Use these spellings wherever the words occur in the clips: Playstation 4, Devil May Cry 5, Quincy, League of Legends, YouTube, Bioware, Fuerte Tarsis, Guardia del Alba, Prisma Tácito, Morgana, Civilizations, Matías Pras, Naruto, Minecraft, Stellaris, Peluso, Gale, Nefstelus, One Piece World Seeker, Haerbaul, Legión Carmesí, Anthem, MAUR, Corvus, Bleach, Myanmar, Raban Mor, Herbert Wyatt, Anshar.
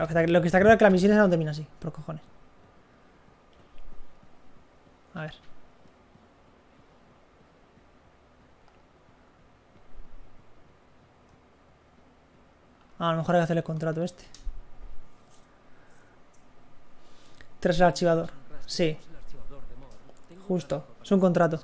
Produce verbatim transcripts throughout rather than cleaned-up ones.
Lo que, está, lo que está claro es que las misiones no terminan así, por cojones. A ver. A lo mejor hay que hacerle el contrato este. Tras el archivador. Sí. Justo. Es un contrato.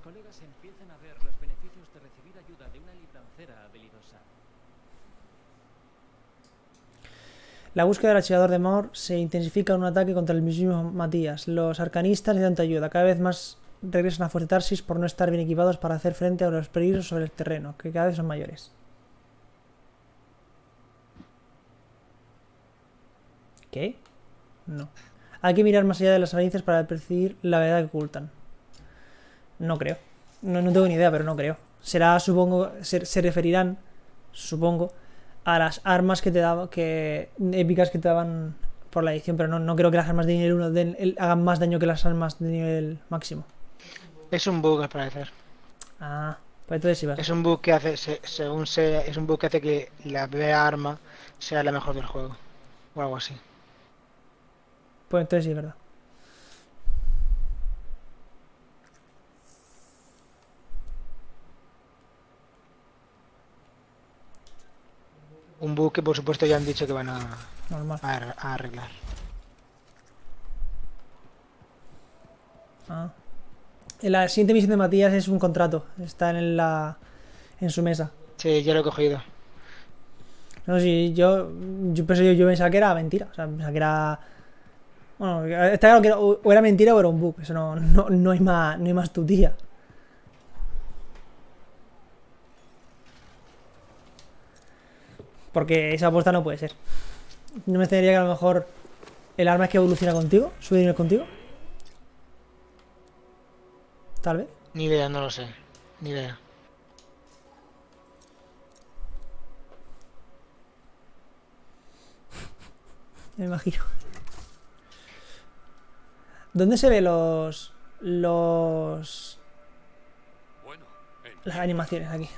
La búsqueda del archivador de Mor se intensifica en un ataque contra el mismo Matías. Los arcanistas necesitan ayuda. Cada vez más regresan a Fuerte Tarsis por no estar bien equipados para hacer frente a los peligros sobre el terreno, que cada vez son mayores. ¿Qué? No. Hay que mirar más allá de las apariencias para percibir la verdad que ocultan. No creo. No, no tengo ni idea, pero no creo. Será, supongo, se, se referirán, supongo, a las armas que te daban, que épicas que te daban por la edición, pero no, no creo que las armas de nivel uno den, el, hagan más daño que las armas de nivel máximo. Es un bug, al parecer. Ah, pues entonces sí va. Es un bug que hace, se, según se, es un bug que hace que la primera arma sea la mejor del juego, o algo así. Pues entonces sí, verdad. Un bug que por supuesto ya han dicho que van a, a, a arreglar. Ah. La siguiente misión de Matías es un contrato. Está en la en su mesa. Sí, ya lo he cogido. No, sí, yo yo pensé, yo, yo pensaba que era mentira. O sea, pensaba que era... Bueno, está claro que era, o era mentira o era un bug. Eso no, no, no hay más, no hay más tu tía. Porque esa apuesta no puede ser. No me extrañaría que a lo mejor el arma es que evoluciona contigo, sube nivel contigo. Tal vez. Ni idea, no lo sé. Ni idea. Me imagino. ¿Dónde se ve los... los... las animaciones aquí?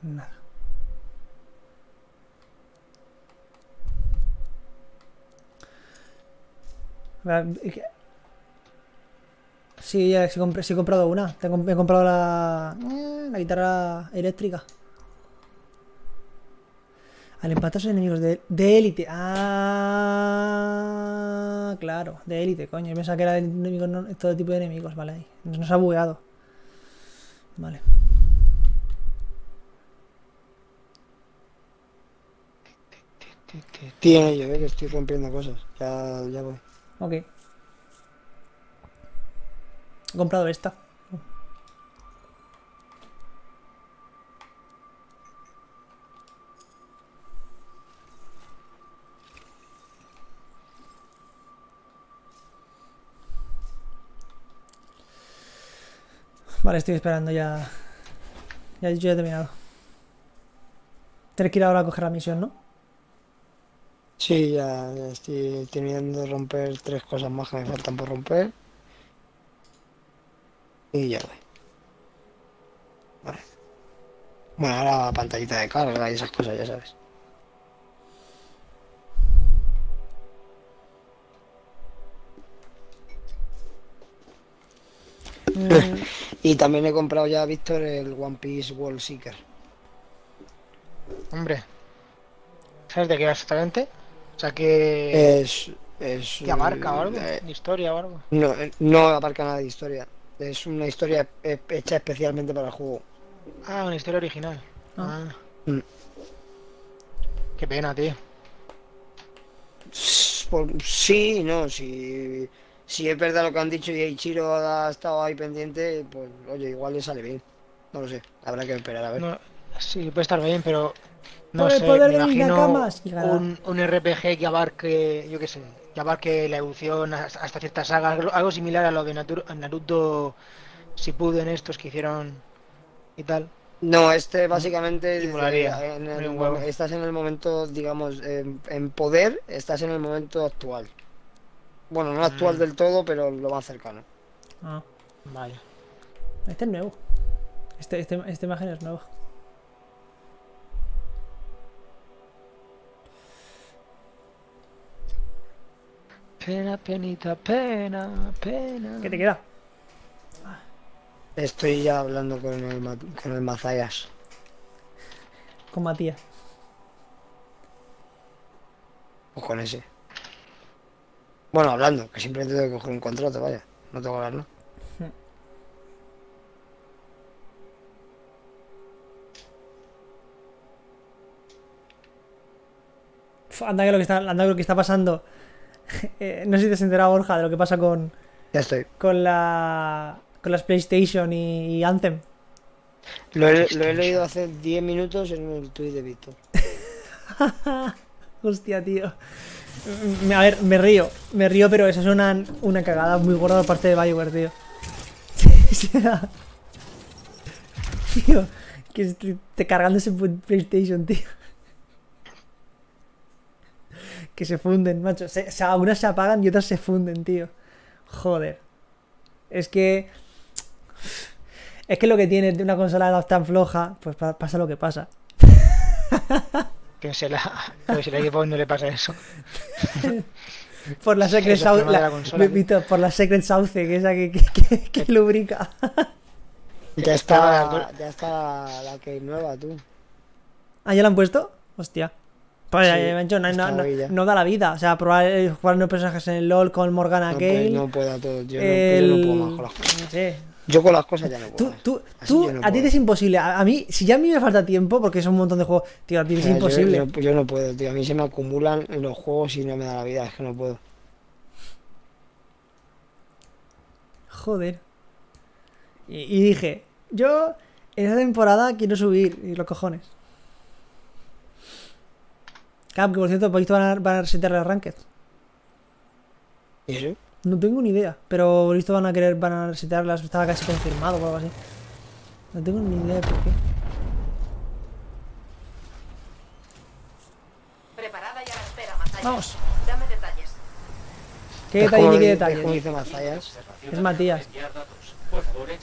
Nada. Sí, ya sí, sí he comprado una. He comprado la, la guitarra eléctrica. Al empatar a los enemigos de, de élite. Ah, claro, de élite, coño. Yo pensaba que era de enemigos, no, todo tipo de enemigos. Vale, ahí. Nos ha bugueado. Vale. Tiene ello, ¿eh? Que estoy rompiendo cosas. Ya, ya voy. Ok. He comprado esta. Vale, estoy esperando ya. Ya, yo ya he terminado. Tienes que ir ahora a coger la misión, ¿no? Sí, ya, ya estoy terminando de romper tres cosas más que me faltan por romper. Y ya voy. Vale. Bueno, ahora pantallita de carga y esas cosas, ya sabes. Mm. Y también he comprado ya, Víctor, el One Piece World Seeker. Hombre. ¿Sabes de qué exactamente? O sea, que... Es... es ¿Que abarca o algo? Eh, ¿Historia o algo? No, no abarca nada de historia. Es una historia hecha especialmente para el juego. Ah, una historia original. Ah. Ah. Mm. Qué pena, tío. Sí, no, si... Si es verdad lo que han dicho y Eiichiro ha estado ahí pendiente, pues, oye, igual le sale bien. No lo sé, habrá que esperar a ver. No, Sí, puede estar bien, pero... No por el sé, poder me de mis nakamas. Un, un R P G que abarque, yo qué sé, que abarque la evolución hasta ciertas sagas, algo similar a lo de Naruto, si puden estos que hicieron y tal. No, este básicamente desde, en el, bueno. estás en el momento, digamos, en, en poder, estás en el momento actual. Bueno, no actual mm. del todo, pero lo más cercano. Ah, vale. Este es nuevo. Este, este, esta imagen es nueva. Pena, penita, pena, pena. ¿Qué te queda? Estoy ya hablando con el, con el Mazayas. Con Matías. O con ese. Bueno, hablando, que simplemente tengo que coger un contrato, vaya. No tengo que hablar, ¿no? Anda que lo que está, anda que lo que está pasando. Eh, no sé si te has enterado, Borja, de lo que pasa con... Ya estoy. Con la... Con las PlayStation y, y Anthem. Lo he, lo he leído hace diez minutos en el tweet de Víctor. Hostia, tío. A ver, me río. Me río, pero eso es una, una cagada muy gorda por parte de Bioware, tío. Tío, que estoy te cargando ese PlayStation, tío. Que se funden, macho. Se, se, unas se apagan y otras se funden, tío. Joder. Es que... Es que lo que tiene de una consola tan floja, pues pasa lo que pasa. Que se la... Que se la equipo no le pasa eso. Por la Secret Sauce... La... La por la Secret Sauce, que es la que, que, que, que lubrica. Ya está... Ya está la que nueva, tú. ¿Ah, ya la han puesto? Hostia. Pues, sí, eh, mancho, no, no, no, no da la vida. O sea, probar eh, jugar nuevos personajes en el LoL con Morgana no, Gale. No puedo todo, yo, el... no, yo no puedo más con las cosas. No sé. Yo con las cosas ya no puedo. Tú, tú, tú no a ti te es imposible. A, a mí, si ya a mí me falta tiempo, porque son un montón de juegos, tío, a ti es no, imposible. Yo, yo, yo no puedo, tío. A mí se me acumulan los juegos y no me da la vida. Es que no puedo. Joder. Y, y dije, yo en esta temporada quiero subir y los cojones. Cap, que por cierto, por esto van a, van a resetear las ranked. ¿Y eso? No tengo ni idea, pero por esto van a querer, van a resetearlas, estaba casi confirmado o algo así. No tengo ni idea de por qué. Preparada y a la espera, Mazayas. Vamos. Dame detalles. ¿Qué detalles ni qué detalles? ¿Cómo dice Mazayas? Es Matías.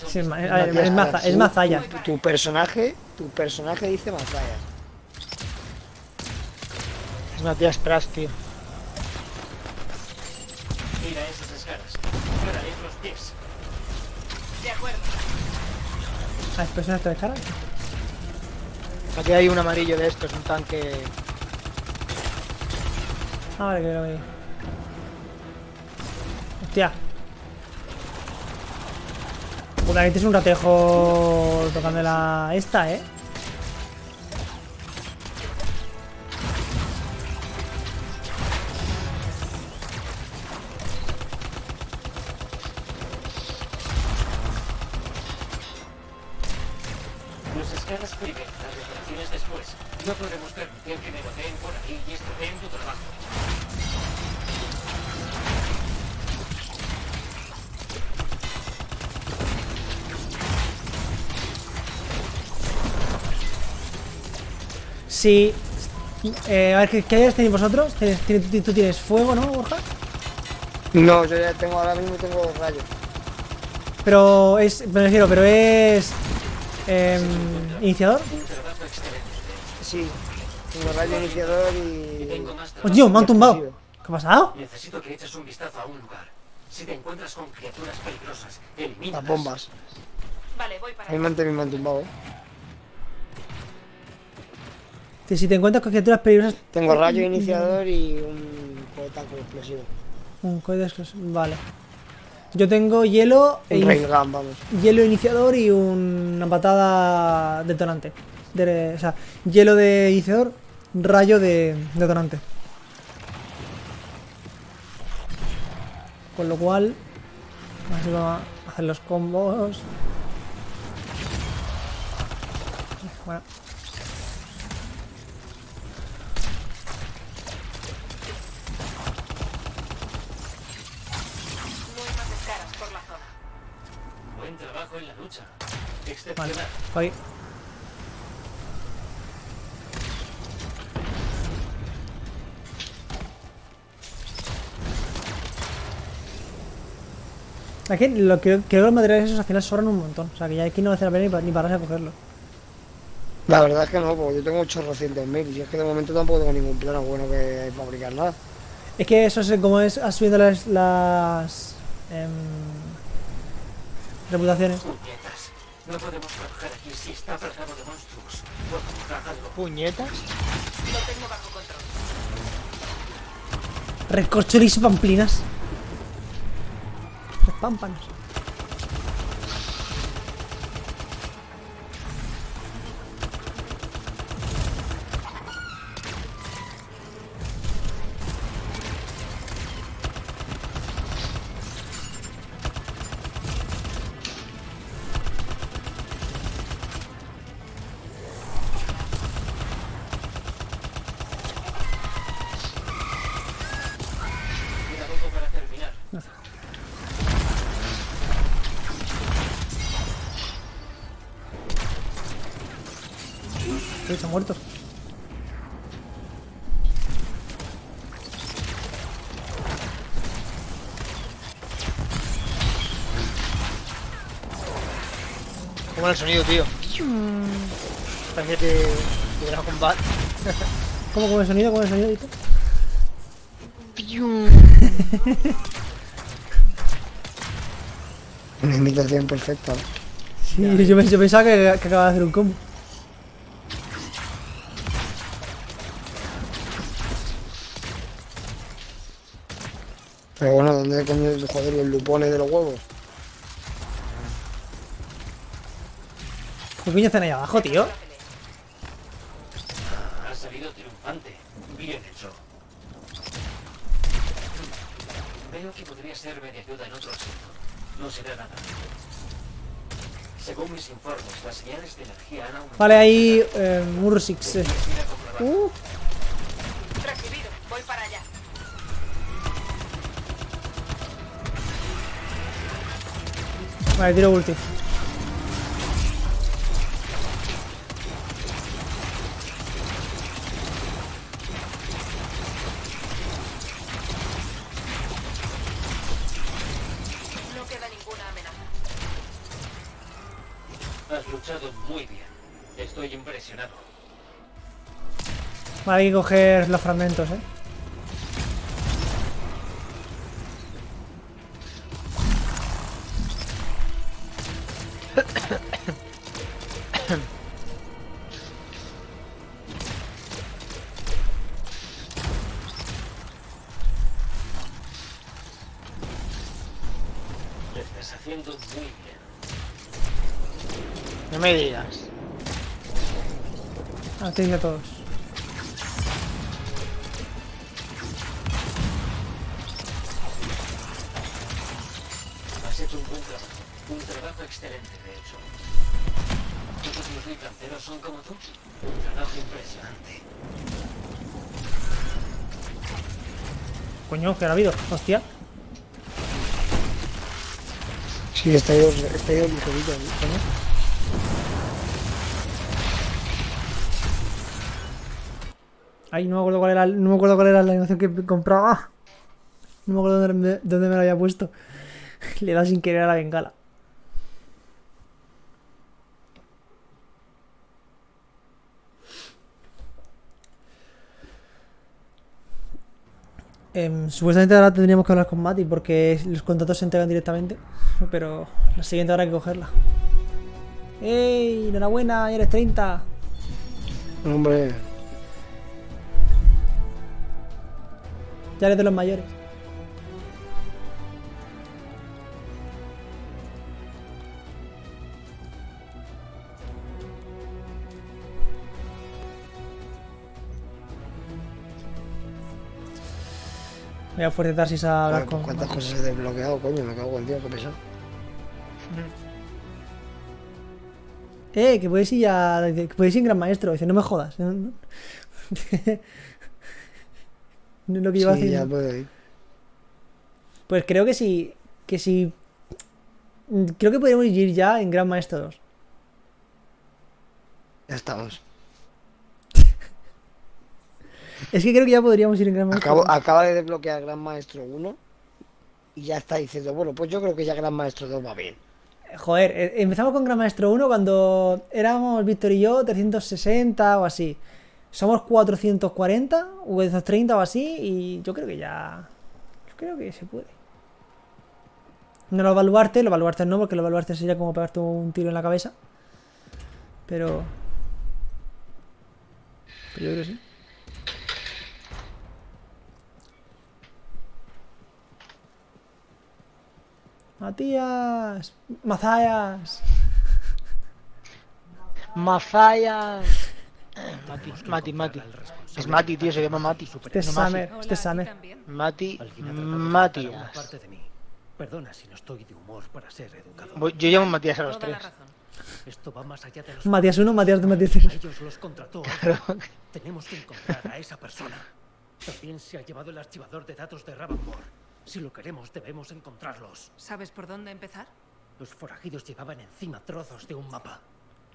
Sí, es, ma a ver, es, maza es Mazayas. Tu, tu personaje, tu personaje dice Mazayas. Es Matías Pras, tío. Mira esas escalas. Fuera de los pies. De acuerdo. ¿Ah, es personas de escalas? Aquí hay un amarillo de estos, un tanque. Ah, vale, que lo veo. Hostia. Puta, que este es un ratejo tocando la esta, eh. No podremos permitir que negoteen por aquí y estropeen tu trabajo. Sí. Eh, a ver, ¿qué, qué hayas tenido vosotros? ¿Tienes, tienes, ¿Tú tienes fuego, no, Borja? No, yo ya tengo, ahora mismo tengo rayos. Pero es, me refiero, pero es... Eh, ¿iniciador? Sí, tengo rayo iniciador y... ¡Oh, tío! ¡Me han tumbado! ¿Qué ha pasado? Necesito que eches un vistazo a un lugar. Si te encuentras con criaturas peligrosas, elimina las bombas. Vale, voy para... A mí me han, me han tumbado, ¿eh? Si te encuentras con criaturas peligrosas... Tengo rayo iniciador y un cohetaco explosivo. Un cohetaco explosivo, vale. Yo tengo hielo... Un e railgun, vamos. Hielo iniciador y una patada detonante. De, o sea, hielo de iniciador, rayo de detonante. Con lo cual, así vamos a hacer los combos. Bueno, trabajo en la lucha. Vale, ahí. Aquí lo que creo que los materiales esos al final sobran un montón. O sea que ya aquí no hace la pena ni, para, ni pararse a cogerlo. La verdad es que no, porque yo tengo ochocientos mil y es que de momento tampoco tengo ningún plano bueno que fabricar nada. Es que eso es como es subiendo las, las eh, reputaciones. Puñetas. No podemos trabajar aquí si está plagado de monstruos. ¿Puñetas? Lo tengo bajo control. Recorcholis pamplinas. Pámpanos. Están muertos. ¿Cómo era el sonido, tío? Parece que te hubiera combate. ¿Cómo, cómo el sonido? ¿Cómo el sonido, Dito? Una imitación perfecta. Sí, yo, yo pensaba que, que acababa de hacer un combo. Pero bueno, ¿dónde coño el joder los lupones de los huevos? ¿Qué coño están ahí abajo, tío? Ha salido triunfante. Bien hecho. Veo que podría serme de ayuda en otro asunto. No será nada. Según mis informes, las señales de energía han aumentado. Vale, ahí... Eh, Mursix. Uh. Recibido. Voy para allá. Vale, tiro ulti. No queda ninguna amenaza. Has luchado muy bien. Estoy impresionado. Vale, hay que coger los fragmentos, eh. Te dice a todos. Has hecho un buen trabajo. Un trabajo excelente, de hecho. Todos los ricanteros son como tú. Un trabajo impresionante. Coño, ¿qué ha habido? Hostia. Sí, está ahí el ligerito, ¿no? Ay, no me acuerdo cuál era, no me acuerdo cuál era la animación que compraba. No me acuerdo dónde me, dónde me la había puesto. Le da sin querer a la bengala. Eh, supuestamente ahora tendríamos que hablar con Mati porque los contratos se entregan directamente. Pero la siguiente habrá que cogerla. ¡Ey! ¡Enhorabuena! ¡Ya eres treinta! Hombre... Ya eres de los mayores. Voy a Fuerte Tarsis a hablar con... ¿Cuántas cosas he desbloqueado, coño? Me cago en Dios, qué pesado. Eh, que podéis ir a... Que podéis ir en Gran Maestro. Dice, no me jodas. No es lo que iba sí, haciendo. Ya puedo ir. Pues creo que si. Que si Creo que podríamos ir ya en Gran Maestro dos. Ya estamos. Es que creo que ya podríamos ir en Gran Maestro. Acabo, acaba de desbloquear Gran Maestro uno y ya está diciendo, bueno, pues yo creo que ya Gran Maestro dos va bien. Joder, empezamos con Gran Maestro uno cuando éramos Víctor y yo trescientos sesenta o así. Somos cuatrocientos cuarenta o doscientos treinta o así y yo creo que ya... Yo creo que se puede. No lo evaluarte, lo evaluarte no, porque lo evaluarte sería como pegarte un tiro en la cabeza. Pero... Pero yo creo que sí. Matías, Mazayas, Mazayas, Mati, Mati, Mati. Es Mati, tío, se llama Mati. Este es Summer, este es Summer. Mati, Matías. Perdona si no estoy de humor para ser educado. Yo llamo Matías a los tres. Esto va más allá de los Matías uno, Matías dos, Matías tres. Ellos los contrató. Tenemos que encontrar a esa persona. También se ha llevado el archivador de datos de Ravenmore. Si lo queremos, debemos encontrarlos. ¿Sabes por dónde empezar? Los forajidos llevaban encima trozos de un mapa.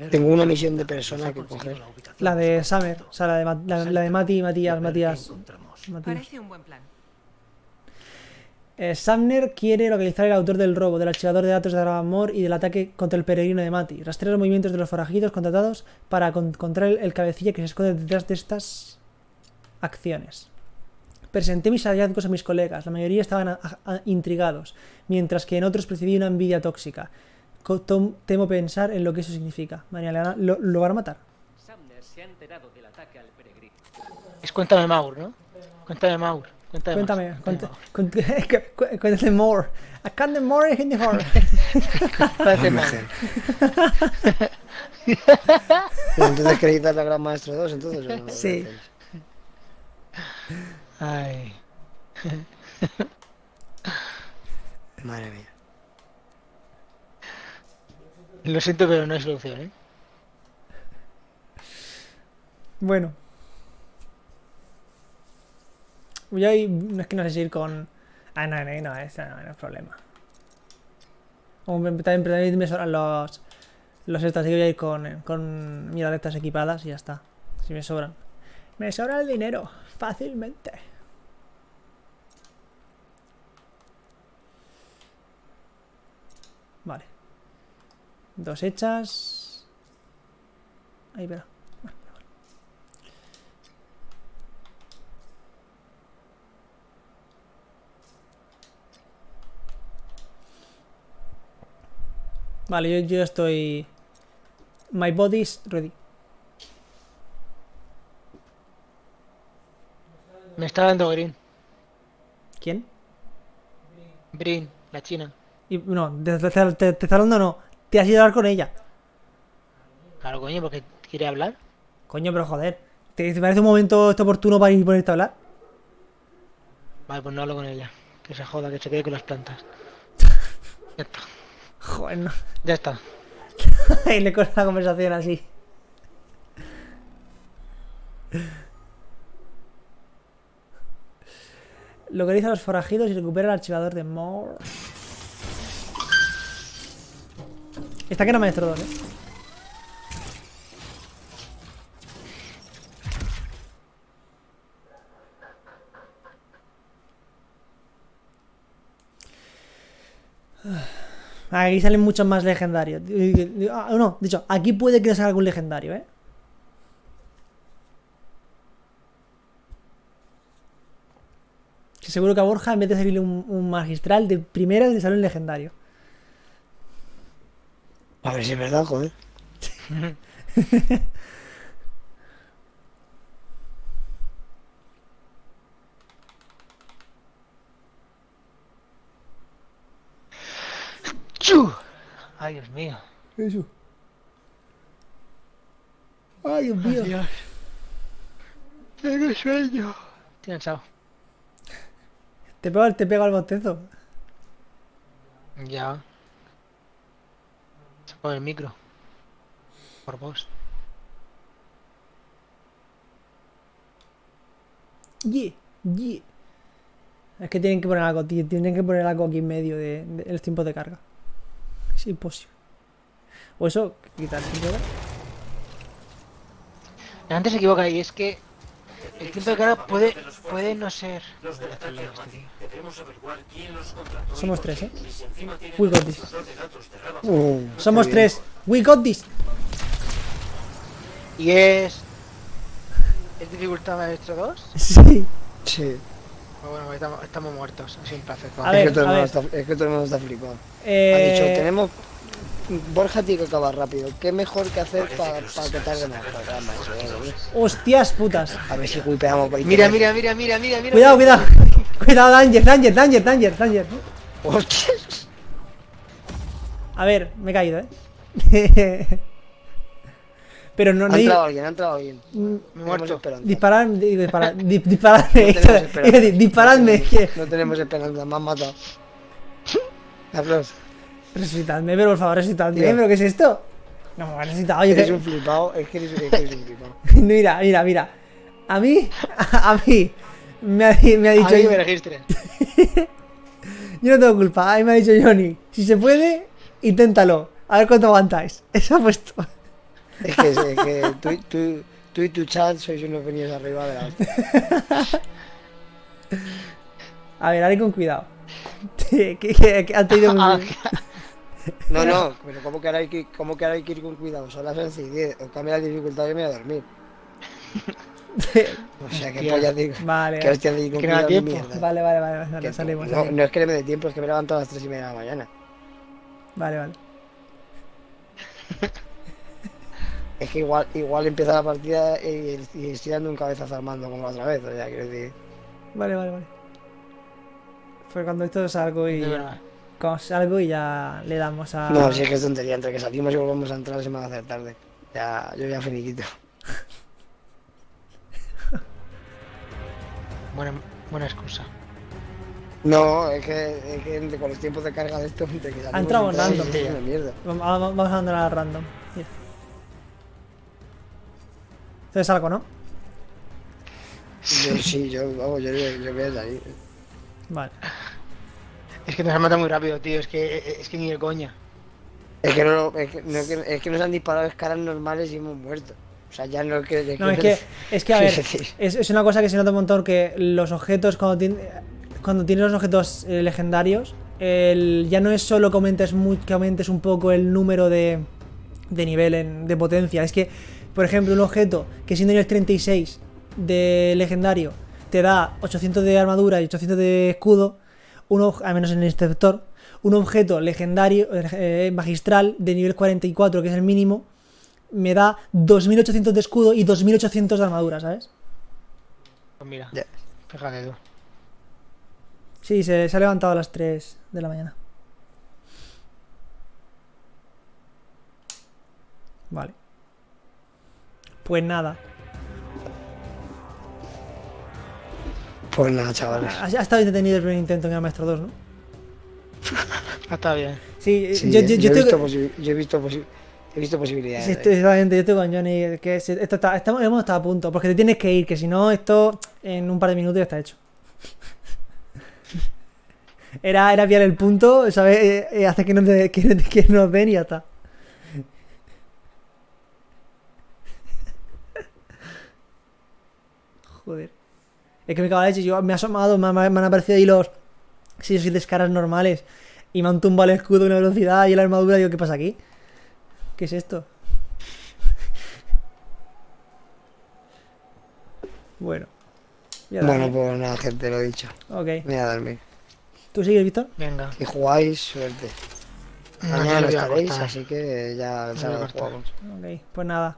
Tengo una misión de persona que coger. La de Summer, o sea, la de, Ma la, la de Mati, Matías, Matías. Matías. Parece un buen plan. Eh, Sumner quiere localizar el autor del robo, del archivador de datos de Ravenmore y del ataque contra el peregrino de Mati. Rastrear los movimientos de los forajidos contratados para encontrar el cabecilla que se esconde detrás de estas acciones. Presenté mis hallazgos a mis colegas, la mayoría estaban intrigados, mientras que en otros percibí una envidia tóxica. Tom, temo pensar en lo que eso significa. María Leana, ¿lo, lo van a matar? Es cuéntame Maur, ¿no? Cuéntame Maur. Cuéntame, cuéntame, cuéntame, cuéntame, cuéntame, cuéntame more. I can't more in the heart. Cuéntame más. Entonces acreditas la Gran Maestro dos, entonces. ¿O no? Sí. Ay. Madre mía. Lo siento, pero no hay solución, ¿eh? Bueno. Yo ahí, no es que no sé si ir con... Ah, no, no, no, ese no, no es problema. O también me sobran los... Los estas, así que voy a ir con... Con mira, estas equipadas y ya está. Si me sobran. Me sobra el dinero, fácilmente. Vale. Dos hechas. Ahí, pero. Vale, vale. Vale, yo, yo estoy. My body's ready. Me está dando Green. ¿Quién? Green, la china. Y, no, te, te, te, te está hablando no. Te has ido a hablar con ella. Claro, coño, porque quiere hablar. Coño, pero joder. ¿Te, te parece un momento este oportuno para ir ponerte a hablar? Vale, pues no hablo con ella. Que se joda, que se quede con las plantas. Ya está. Joder, no. Ya está. Y le corta la conversación así. Localiza a los forajidos y recupera el archivador de Moore. Está que era maestro dos, ¿eh? Aquí salen muchos más legendarios. No, de hecho, aquí puede que no salga algún legendario, ¿eh? Seguro que a Borja, en vez de servirle un, un magistral de primera, le sale un legendario. A ver si es verdad, joder. ¡Chu! ¡Ay, Dios mío! Eso. ¡Ay, Dios mío! Dios. ¡Tengo sueño! Estoy cansado. Te pego, te pego al bostezo. Ya. Por el micro. Por vos. Yeah, yeah. Es que tienen que poner algo, tío. Tienen que poner algo aquí en medio de, de, de los tiempos de carga. Es imposible. O eso, quitar sin carga. Antes se equivoca y es que el tiempo de carga puede, puede no ser. Somos tres, ¿eh? We got this. Uh, Somos tres. We got this. Y es... ¿Es dificultad maestro dos? Sí. Sí. Bueno, estamos, estamos muertos, así en placer. Es, ver, que todo el está, es que todo el mundo está flipado. Eh... Ha dicho, tenemos... Borja tiene que acabar rápido. ¿Qué mejor que hacer para pa que tarde más? Hostias putas. A ver si wipeamos por ahí. Mira, mira, mira, mira, mira, mira. Cuidado, cuidado. Cuidado, danger, danger, danger, danger, danger. Hostias. A ver, me he caído, eh. Pero no, no. Ha entrado alguien, ha entrado alguien. Muerto. Disparadme, disparadme. Disparadme. Disparadme. No tenemos esperanza, me han matado. Carlos. Resucitadme, pero por favor, resucitadme. ¿Pero qué es esto? No, me ha resucitado. Oye, eres que... un flipado, es que eres, es que eres un flipado. Mira, mira, mira. A mí, a, a mí, me ha, me ha dicho. A mí me registre. Yo no tengo culpa, a mí me ha dicho Johnny. Si se puede, inténtalo. A ver cuánto aguantáis. Eso ha puesto. Es que, es que tú, tú, tú y tu chat sois unos venidos arriba de la otra. A ver, haré con cuidado. ¿Qué, qué, qué, han tenido un... No, no, pero ¿cómo que ahora hay que, cómo que ahora hay que ir con cuidado? Son las once y diez, cambia la dificultad y me voy a dormir. O sea, que polla digo. Vale, que hostia, digo que no tiempo. Vale, vale, vale, vale, que salimos, no, salimos. No es que me dé tiempo, es que me levanto a las tres y media de la mañana. Vale, vale. Es que igual, igual empieza la partida y, y estoy dando un cabezazo armando como la otra vez, o sea, quiero decir. Vale, vale, vale. Fue cuando esto salgo y... Ya... Salgo y ya le damos a... No, si es que es tontería, entre que salimos y volvemos a entrar se me va a hacer tarde. Ya, yo ya finiquito. Buena, buena excusa. No, es que, es que con los tiempos de carga de esto... Entramos random. Sí, mierda. Vamos, vamos a andar random. Mira. Entonces salgo, ¿no? Yo sí, yo, vamos, yo, yo, yo voy a salir. Vale. Es que nos han matado muy rápido, tío, es que, es, es que ni de coña. Es que, no, es, que, no, es, que, es que nos han disparado escalas normales y hemos muerto. O sea, ya no es que... No, es que, es que a ver, es, es una cosa que se nota un montón, que los objetos, cuando, ti, cuando tienes los objetos eh, legendarios, el, ya no es solo que aumentes, muy, que aumentes un poco el número de, de nivel, en, de potencia. Es que, por ejemplo, un objeto que siendo nivel treinta y seis de legendario te da ochocientos de armadura y ochocientos de escudo, uno, al menos en este sector, un objeto legendario, eh, magistral, de nivel cuarenta y cuatro, que es el mínimo, me da dos mil ochocientos de escudo y dos mil ochocientos de armadura, ¿sabes? Pues mira, yeah. Fíjate tú. Sí, se, se ha levantado a las tres de la mañana. Vale. Pues nada. Pues nada, chavales. Ha, ha estado detenido el primer intento en el Maestro dos, ¿no? Ha estado bien. Sí, sí, yo, yo, yo, yo, he visto que... yo he visto, posi he visto posibilidades. Sí, estoy, exactamente, yo estoy con Johnny. Que es, esto está, estamos, hemos estado a punto. Porque te tienes que ir, que si no, esto en un par de minutos ya está hecho. Era, era pillar el punto, ¿sabes? Hasta que, no te, que, que nos ven y ya está. Joder. Es que me cago en la leche, yo me he asomado, me, me, me han aparecido ahí los seis o siete caras normales y me han tumbado el escudo a una velocidad y la armadura, digo, ¿qué pasa aquí? ¿Qué es esto? Bueno. Bueno, pues nada, gente, lo he dicho. Ok. Me voy a dormir. ¿Tú sigues, Víctor? Venga. Que jugáis, suerte. No, mañana no estaréis, así que ya no jugamos. Ok, pues nada.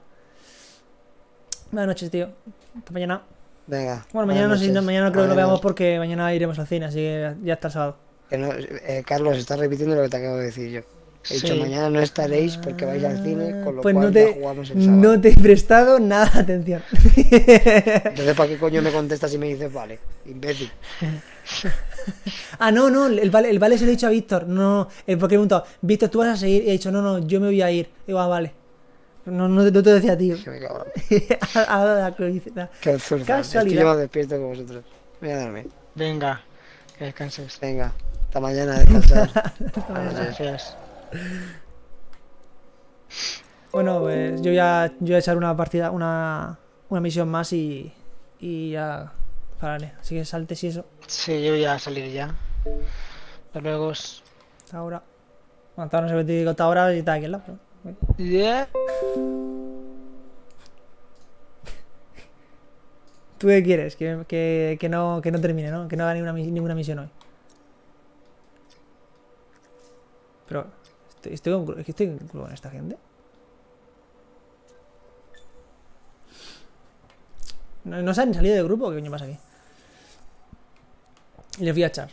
Buenas noches, tío. Hasta mañana. Venga. Bueno, mañana no, no, mañana no creo que lo veamos porque mañana iremos al cine, así que ya está el sábado. Que no, eh, Carlos, estás repitiendo lo que te acabo de decir yo. He sí. dicho, mañana no estaréis porque vais al cine, con lo pues cual no te, ya jugamos el sábado. No te he prestado nada de atención. Entonces, ¿para qué coño me contestas y me dices, vale, imbécil? Ah, no, no, el vale, el vale se lo he dicho a Víctor. No, no, porque he preguntado, Víctor, ¿tú vas a seguir? Y he dicho, no, no, yo me voy a ir. Digo, ah, vale. No, no, no te decía, tío. Que me cago. Qué absurdo. Casualidad. Es que yo más despierto que vosotros. Voy a dormir. Venga, que descanses. Venga, hasta mañana, descansar. Hasta mañana. Gracias. Bueno, pues yo voy a, yo voy a echar una partida, una, una misión más y, y ya pararé. Así que saltes y eso. Sí, yo voy a salir ya. Hasta luego. Hasta ahora. Bueno, hasta ahora no sé qué te digo, hasta ahora y está aquí al lado. Yeah. ¿Tú qué quieres? Que, que, que, no, que no termine, ¿no? Que no haga ninguna, ninguna misión hoy. Pero, ¿estoy, estoy, con, es que estoy con esta gente? No, no se han salido de grupo, ¿qué coño pasa aquí? Les voy a echar.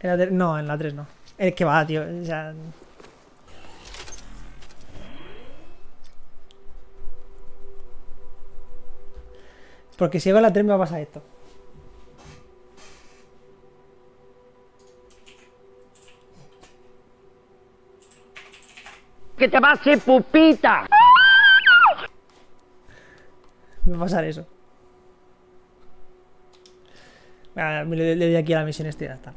En la tres, no, en la tres no. Es que va, tío. O sea... Porque si hago la tres me va a pasar esto. ¡Que te pase, pupita! Me va a pasar eso. Ah, le, le doy aquí a la misión este y ya está.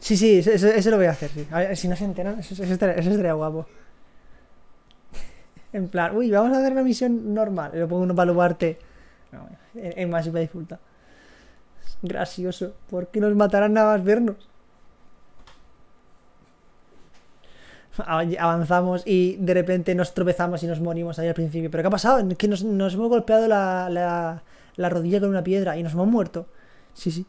Sí, sí, eso, eso lo voy a hacer, sí. A ver, si no se enteran, eso, eso, estaría, eso estaría guapo. En plan, uy, vamos a hacer una misión normal. Le pongo un baluarte no, en, en máxima dificultad. Gracioso. ¿Por qué nos matarán nada más vernos? Avanzamos y de repente nos tropezamos y nos morimos ahí al principio. ¿Pero qué ha pasado? Que nos, nos hemos golpeado la, la, la rodilla con una piedra y nos hemos muerto. Sí, sí.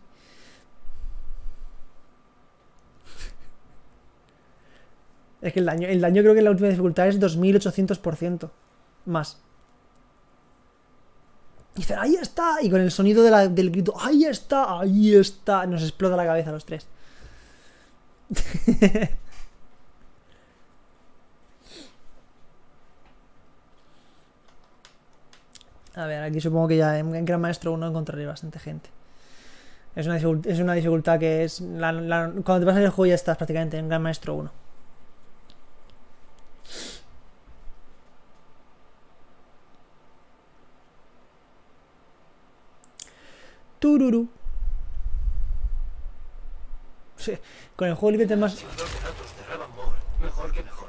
Es que el daño, el daño creo que en la última dificultad es dos mil ochocientos por ciento más. Y dicen, ¡ahí está! Y con el sonido de la, del grito, ¡ahí está! ¡Ahí está! Nos explota la cabeza a los tres. A ver, aquí supongo que ya en Gran Maestro uno encontraré bastante gente. Es una dificultad, es una dificultad que es... La, la, cuando te pasas el juego ya estás prácticamente en Gran Maestro uno. Tururu. Sí, con el juego libre te más... Mejor que mejor.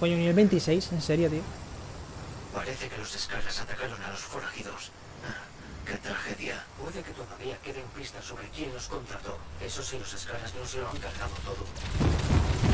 Coño, nivel veintiséis, en serio, tío. Parece que los escalas atacaron a los forajidos. ¡Qué tragedia! Puede que todavía queden pistas sobre quién los contrató. Eso sí, los escalas no se lo han cargado todo.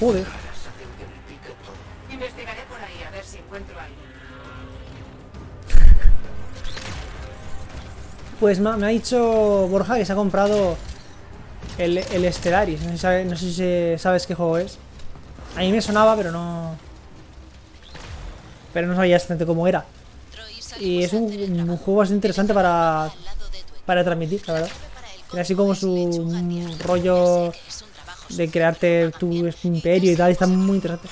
Joder. Investigaré por ahí a ver si encuentro algo. Pues me ha dicho Borja que se ha comprado el, el Stellaris. No sé, si sabe, no sé si sabes qué juego es. A mí me sonaba, pero no. Pero no sabía exactamente cómo era. Y es un, un juego bastante interesante para para transmitir, la verdad. Era así como su rollo de crearte tu imperio y tal, y está muy interesante.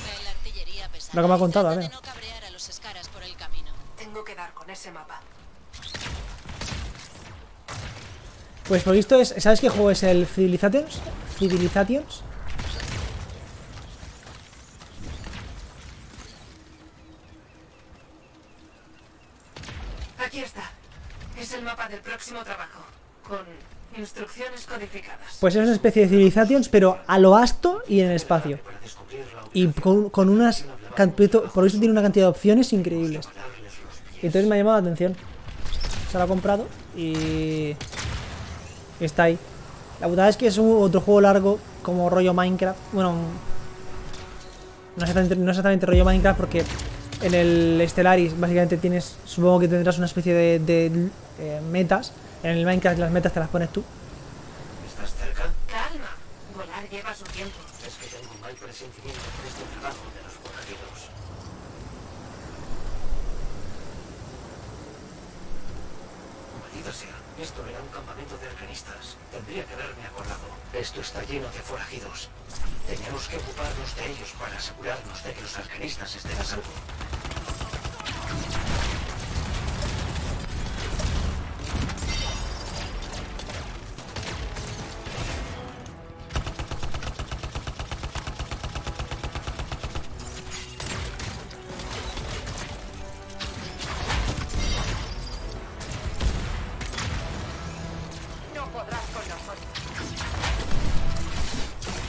Lo que me ha contado, a ver. Tengo que dar con ese mapa. Pues por visto es, ¿sabes qué juego es el Civilizations? Civilizations. Aquí está. Es el mapa del próximo trabajo, con instrucciones codificadas. Pues es una especie de Civilizations, pero a lo vasto y en el espacio. Y con, con unas... Por eso tiene una cantidad de opciones increíbles. Y entonces me ha llamado la atención. Se la ha comprado y... está ahí. La putada es que es un, otro juego largo, como rollo Minecraft. Bueno, no exactamente, no exactamente rollo Minecraft, porque en el Stellaris básicamente tienes, supongo que tendrás una especie de, de, de eh, metas. En el Minecraft las metas te las pones tú. ¿Estás cerca? Calma, volar lleva su tiempo. Es que tengo un mal presentimiento por este trabajo de los forajidos. Maldita sea. Esto era un campamento de arcanistas. Tendría que haberme acordado. Esto está lleno de forajidos. Teníamos que ocuparnos de ellos para asegurarnos de que los arcanistas estén a salvo.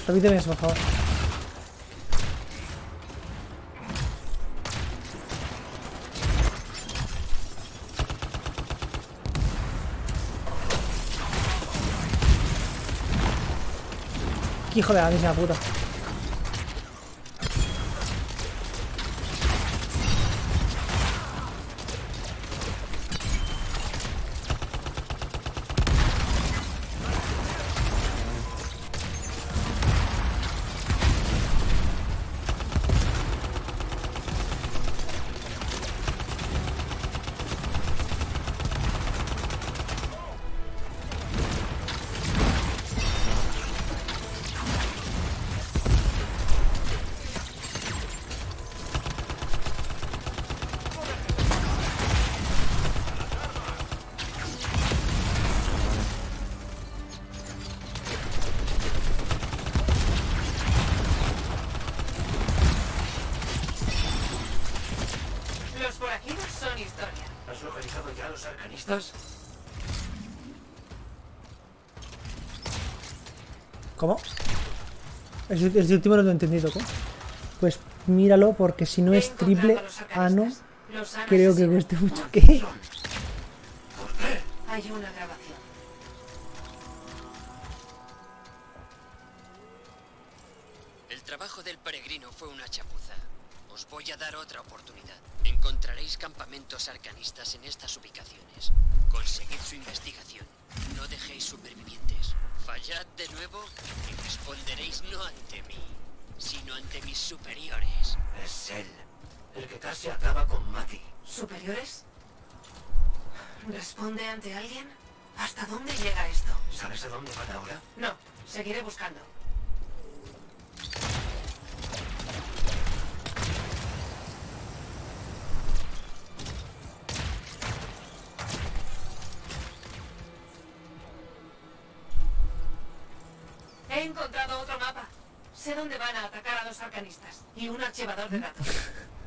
Repíteme eso, por favor. Hijo de la misma puta. ¿Cómo? Este, este último no lo he entendido, ¿cómo? Pues míralo, porque si no es triple ano, creo que cueste mucho. ¿Qué? ¿Por qué? Hay una grabación. El trabajo del peregrino fue una chapuza. Os voy a dar otra oportunidad. Encontraréis campamentos arcanistas en estas ubicaciones. Conseguid su investigación. No dejéis supervivientes. Fallad de nuevo y responderéis no ante mí, sino ante mis superiores. Es él, el que casi acaba con Mati. ¿Superiores? ¿Responde ante alguien? ¿Hasta dónde llega esto? ¿Sabes a dónde van ahora? No, seguiré buscando. He encontrado otro mapa. Sé dónde van a atacar a los arcanistas. Y un archivador de datos.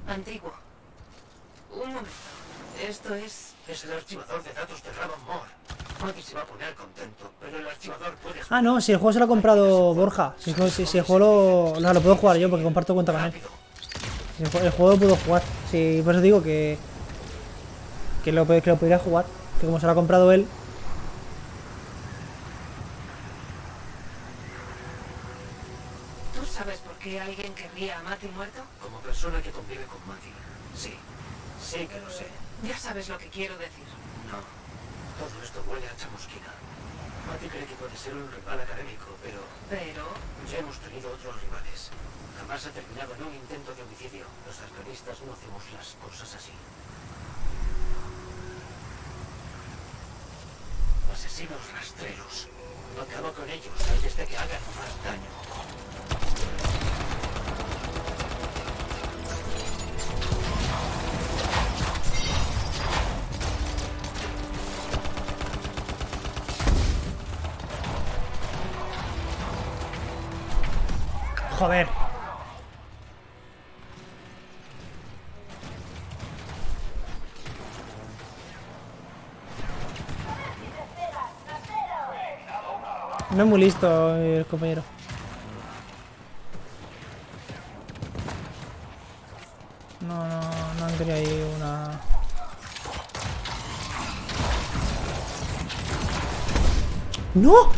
Antiguo. Un momento. Esto es... Es el archivador de datos de Ramon Moore. Aquí se va a poner contento, pero el archivador puede... Ah, no, si el juego se lo ha comprado Borja. Si el juego, si, si el juego lo, no, lo puedo jugar yo porque comparto cuenta con él. Si el, el juego lo puedo jugar. Sí, por eso digo que... Que lo, que lo podría jugar. Que como se lo ha comprado él... ¿Que alguien querría a Mati muerto? Como persona que convive con Mati, sí. Sí que lo sé. Ya sabes lo que quiero decir. No. Todo esto huele a chamusquina. Mati cree que puede ser un rival académico, pero... ¿Pero? Ya hemos tenido otros rivales. Jamás ha terminado en un intento de homicidio. Los arcanistas no hacemos las cosas así. Vas a Asesinos rastreros. Acabo con ellos antes de que hagan más daño. Joder. No es muy listo el compañero. No, no, no han tenido ahí una... ¡No!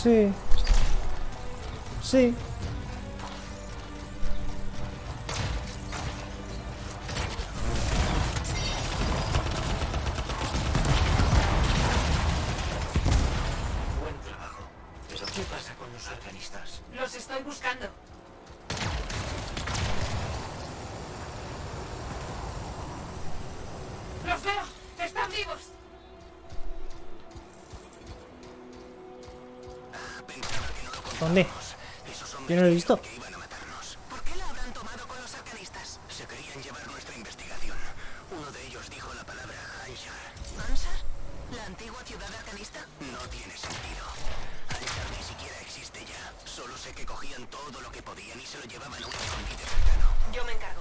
Sí. Sí. Buen trabajo. ¿Pero qué pasa con los arcanistas? Los estoy buscando. ¡Los veo! ¡Están vivos! ¿Dónde? Yo no lo he visto. ¿Por qué la habrán tomado con los arcanistas? Se querían llevar nuestra investigación. Uno de ellos dijo la palabra Anshar. ¿Anshar? ¿La antigua ciudad arcanista? No tiene sentido. Anshar ni siquiera existe ya. Solo sé que cogían todo lo que podían y se lo llevaban a un escondite cercano. Yo me encargo.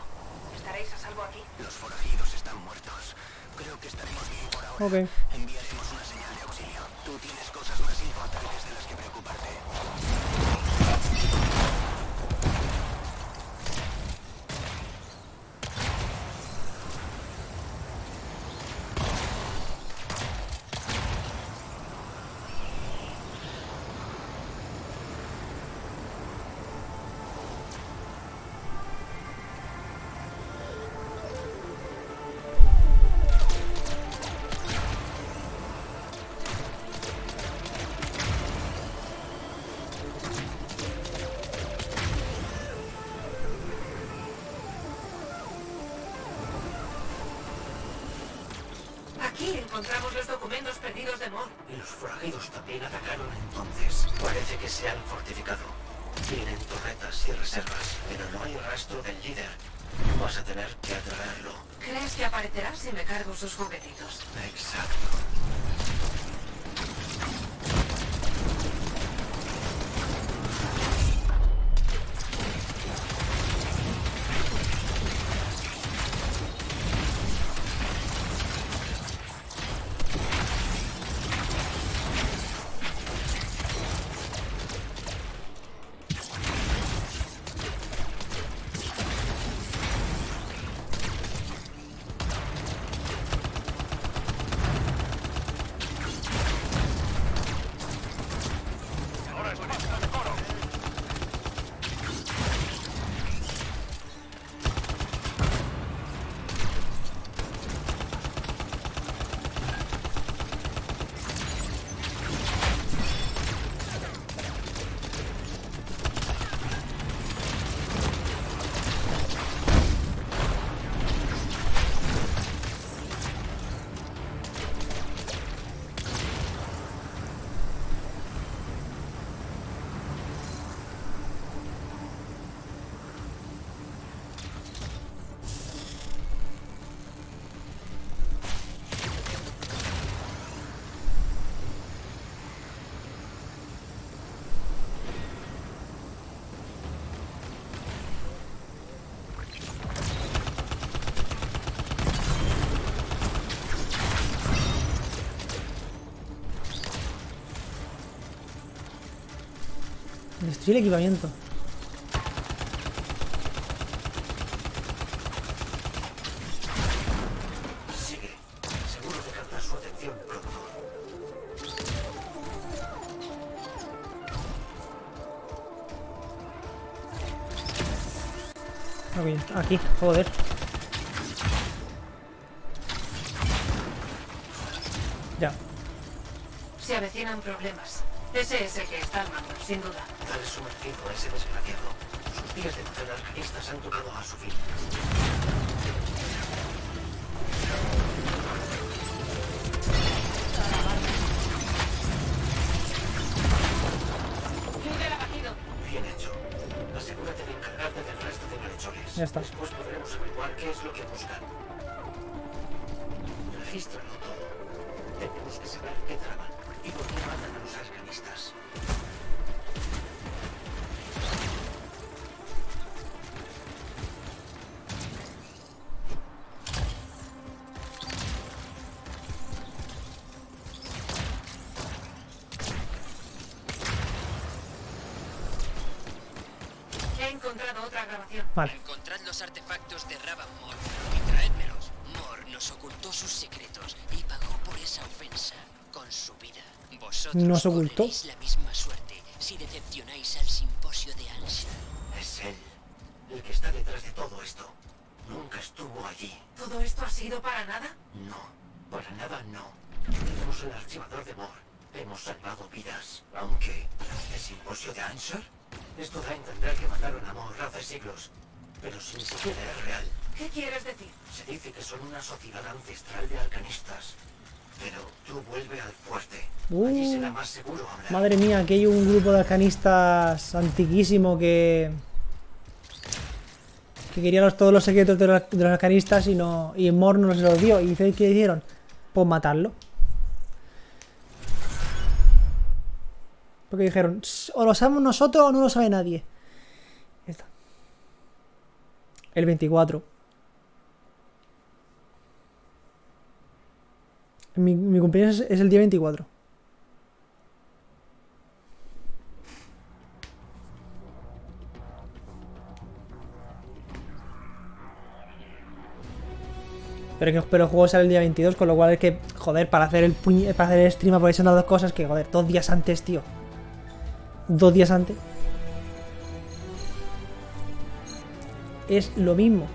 ¿Estaréis a salvo aquí? Los forajidos están muertos. Creo que estaremos bien por ahora. Okay. Enviaremos una señal de auxilio. Tú tienes cosas más importantes de las que preocuparte. Encontramos los documentos perdidos de Mor. Los forajidos también atacaron entonces. Parece que se han fortificado. Tienen torretas y reservas, pero no hay rastro del líder. Vas a tener que atraerlo. ¿Crees que aparecerá si me cargo sus juguetitos? Exacto. Sí, el equipamiento. Aquí, joder. Ya. Se avecinan problemas. Ese es el que está al mando, sin duda. Dale sumergido a ese desgraciado. Sus días de batalla arcanistas han tocado a su fin. Ya está. Después podremos averiguar qué es lo que buscan. Regístralo todo. Tenemos que saber qué traman y por qué matan a los arcanistas. He encontrado otra grabación. Vale. Artefactos de Raban Mor y traédmelos. Mor nos ocultó sus secretos y pagó por esa ofensa con su vida. Vosotros nos ocultó la misma suerte si decepcionáis al simposio de Ansha. Es él el que está detrás de todo esto. Nunca estuvo allí. ¿Todo esto ha sido para nada? No, para nada no. Tenemos el archivador de Mor. Hemos salvado vidas. Aunque, ¿el simposio de Ansha? Esto da a entender que mataron a Mor hace siglos. Pero sin siquiera es real. ¿Qué quieres decir? Se dice que son una sociedad ancestral de arcanistas. Pero tú vuelve al fuerte. Uh, Allí será más seguro hablar. Madre mía, aquí hay un grupo de arcanistas antiquísimo que... Que querían los, todos los secretos de los, de los arcanistas y no... Y Mor no se los dio. ¿Y qué hicieron? Pues matarlo. Porque dijeron, o lo sabemos nosotros o no lo sabe nadie. El veinticuatro. Mi, mi cumpleaños es, es el día veinticuatro. Pero que pero el juego sale el día veintidós, con lo cual es que, joder, para hacer el puñe, para hacer el stream aparecen las dos cosas que, joder, dos días antes, tío. Dos días antes. Es lo mismo.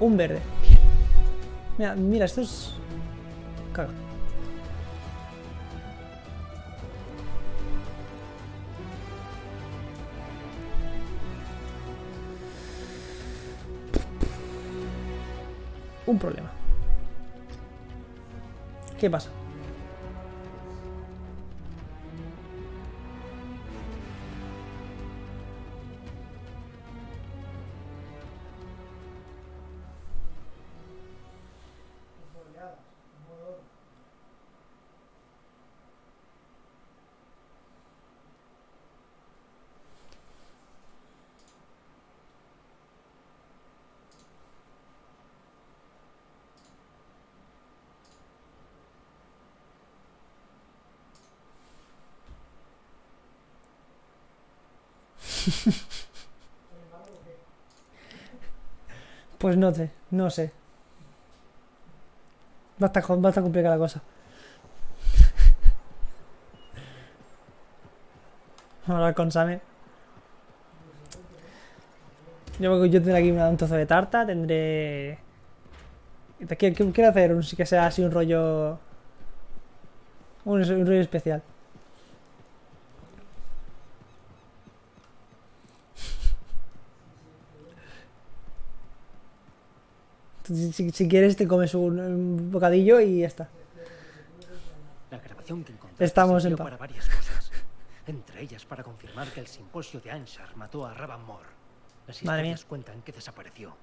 Un verde. Mira, mira, esto es... Caga. Un problema. ¿Qué pasa? Pues no sé, no sé. Va a estar, va a estar complicada la cosa. Vamos a hablar con Same. Yo, yo tendré aquí una, un trozo de tarta, tendré... Quiero, quiero hacer un, que sea así un rollo... Un, un rollo especial. Si, si quieres te comes un, un bocadillo y ya está. La grabación que encontré sirvió para varias cosas. Entre ellas para confirmar que el simposio de Anshar mató a Raban Mor. Las historias cuentan que desapareció.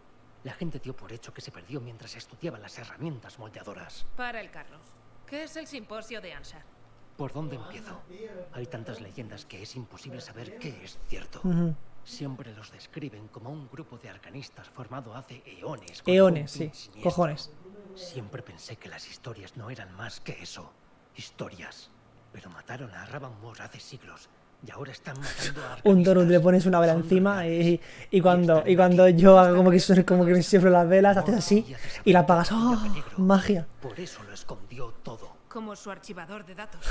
La gente dio por hecho que se perdió mientras estudiaban las herramientas moldeadoras. Para el carro. ¿Qué es el simposio de Anshar? ¿Por dónde empiezo? Hay tantas leyendas que es imposible saber qué es cierto. Uh-huh. Siempre los describen como un grupo de arcanistas formado hace eones. Eones, sí. Siniestro. Cojones. Siempre pensé que las historias no eran más que eso. historias. Pero mataron a Rabanmore hace siglos y ahora están matando a... Un donut le pones una vela encima y, y cuando y cuando yo hago como que son, como que me siembro las velas, haces así y la apagas. ¡Oh, magia! Por eso lo escondió todo. Como su archivador de datos.